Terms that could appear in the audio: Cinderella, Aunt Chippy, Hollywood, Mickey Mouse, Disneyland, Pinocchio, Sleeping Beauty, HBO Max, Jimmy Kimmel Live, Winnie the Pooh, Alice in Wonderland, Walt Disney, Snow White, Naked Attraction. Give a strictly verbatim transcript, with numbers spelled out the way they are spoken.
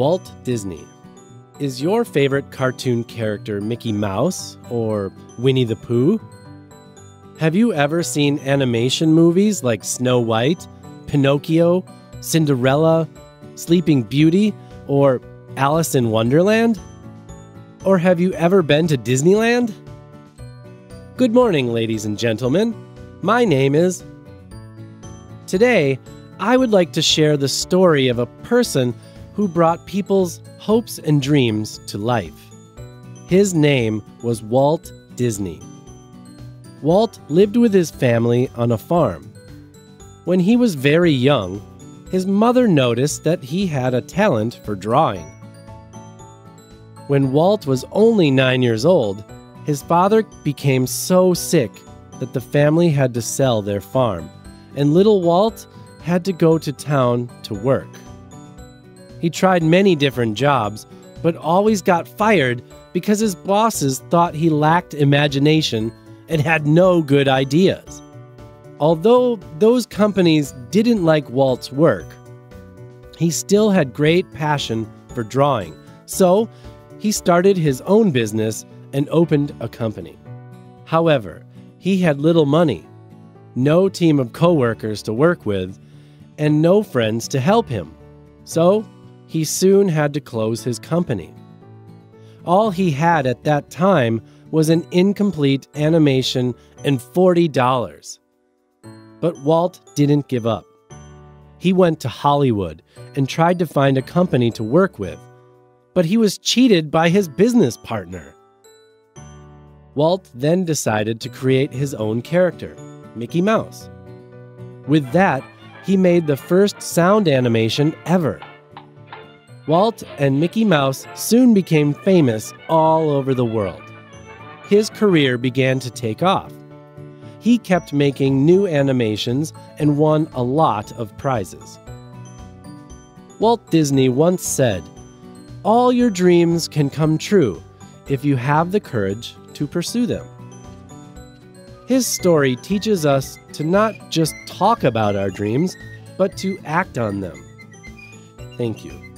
Walt Disney. Is your favorite cartoon character Mickey Mouse or Winnie the Pooh? Have you ever seen animation movies like Snow White, Pinocchio, Cinderella, Sleeping Beauty, or Alice in Wonderland? Or have you ever been to Disneyland? Good morning, ladies and gentlemen. My name is... Today, I would like to share the story of a person who brought people's hopes and dreams to life. His name was Walt Disney. Walt lived with his family on a farm. When he was very young, his mother noticed that he had a talent for drawing. When Walt was only nine years old, his father became so sick that the family had to sell their farm, and little Walt had to go to town to work. He tried many different jobs, but always got fired because his bosses thought he lacked imagination and had no good ideas. Although those companies didn't like Walt's work, he still had great passion for drawing, so he started his own business and opened a company. However, he had little money, no team of coworkers to work with, and no friends to help him, so he soon had to close his company. All he had at that time was an incomplete animation and forty dollars. But Walt didn't give up. He went to Hollywood and tried to find a company to work with, but he was cheated by his business partner. Walt then decided to create his own character, Mickey Mouse. With that, he made the first sound animation ever. Walt and Mickey Mouse soon became famous all over the world. His career began to take off. He kept making new animations and won a lot of prizes. Walt Disney once said, "All your dreams can come true if you have the courage to pursue them." His story teaches us to not just talk about our dreams, but to act on them. Thank you.